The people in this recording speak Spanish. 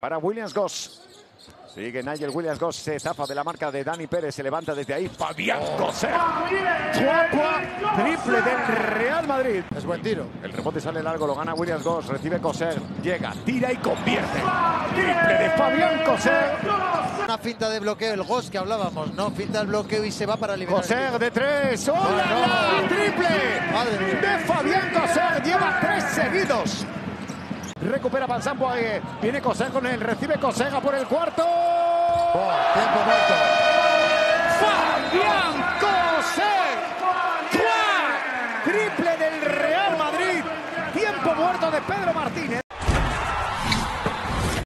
Para Williams Goss. Sigue Nigel Williams Goss, se zafa de la marca de Dani Pérez, se levanta desde ahí. Fabien Causeur. Triple del Real Madrid. Es buen tiro. El rebote sale largo, lo gana Williams Goss, recibe Causeur, llega, tira y convierte. Triple de Fabien Causeur. Una finta de bloqueo, el Goss que hablábamos, ¿no? Finta el bloqueo y se va para liberar. Causeur de tres. ¡Hola! ¡Oh, no! ¡Triple! Madre de Fabien Causeur, lleva tres seguidos. Recupera Banzambo, viene Cosega con él, recibe Cosega por el cuarto. Tiempo muerto. ¡Fabien Causeur! ¡Triple del Real Madrid! Tiempo muerto de Pedro Martínez.